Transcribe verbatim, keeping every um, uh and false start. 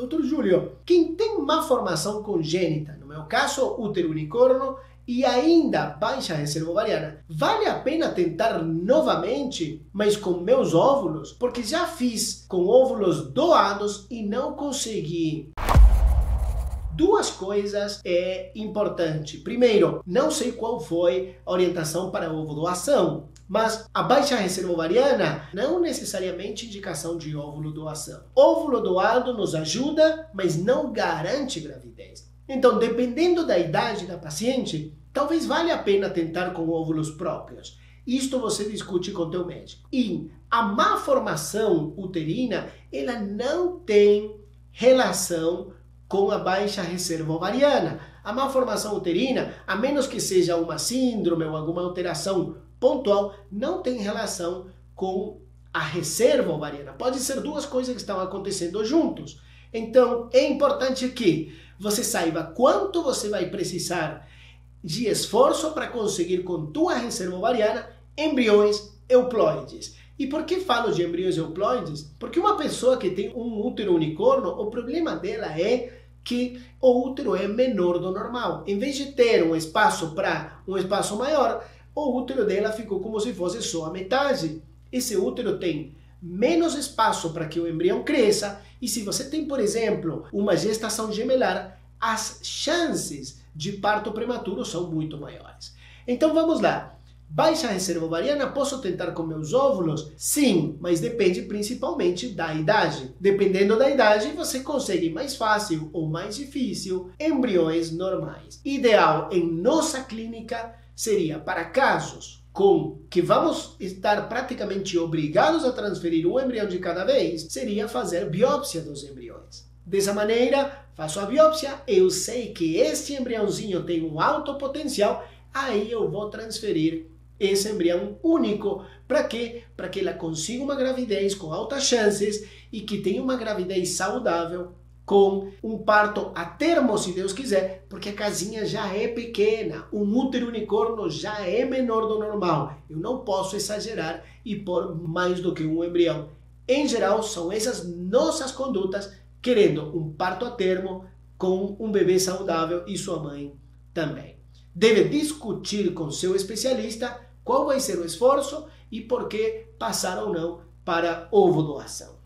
doutor Júlio, quem tem malformação congênita, no meu caso, útero unicorno, e ainda baixa reserva ovariana, vale a pena tentar novamente, mas com meus óvulos? Porque já fiz com óvulos doados e não consegui. Duas coisas é importante. Primeiro, não sei qual foi a orientação para a ovodoação, mas a baixa reserva ovariana não necessariamente indicação de óvulo doação. Óvulo doado nos ajuda, mas não garante gravidez. Então, dependendo da idade da paciente, talvez valha a pena tentar com óvulos próprios. Isto você discute com teu médico. E a malformação uterina, ela não tem relação com a baixa reserva ovariana. A malformação uterina, a menos que seja uma síndrome ou alguma alteração pontual, não tem relação com a reserva ovariana. Pode ser duas coisas que estão acontecendo juntos. Então, é importante que você saiba quanto você vai precisar de esforço para conseguir com tua reserva ovariana embriões euploides. E por que falo de embriões euploides? Porque uma pessoa que tem um útero unicorno, o problema dela é que o útero é menor do normal. Em vez de ter um espaço para um espaço maior, o útero dela ficou como se fosse só a metade. Esse útero tem menos espaço para que o embrião cresça. E se você tem, por exemplo, uma gestação gemelar, as chances de parto prematuro são muito maiores. Então vamos lá. Baixa reserva ovariana, posso tentar com meus óvulos? Sim, mas depende principalmente da idade. Dependendo da idade, você consegue mais fácil ou mais difícil embriões normais. Ideal em nossa clínica seria para casos com que vamos estar praticamente obrigados a transferir um embrião de cada vez, seria fazer biópsia dos embriões. Dessa maneira, faço a biópsia, eu sei que este embriãozinho tem um alto potencial, aí eu vou transferir esse embrião único, para quê? Para que ela consiga uma gravidez com altas chances e que tenha uma gravidez saudável com um parto a termo, se Deus quiser, porque a casinha já é pequena, um útero unicorno já é menor do normal. Eu não posso exagerar e pôr mais do que um embrião. Em geral, são essas nossas condutas, querendo um parto a termo com um bebê saudável e sua mãe também. Deve discutir com seu especialista qual vai ser o esforço e por que passar ou não para ovodoação.